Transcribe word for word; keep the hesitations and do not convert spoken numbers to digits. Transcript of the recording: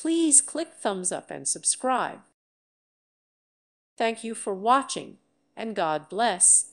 Please click thumbs up and subscribe. Thank you for watching, and God bless.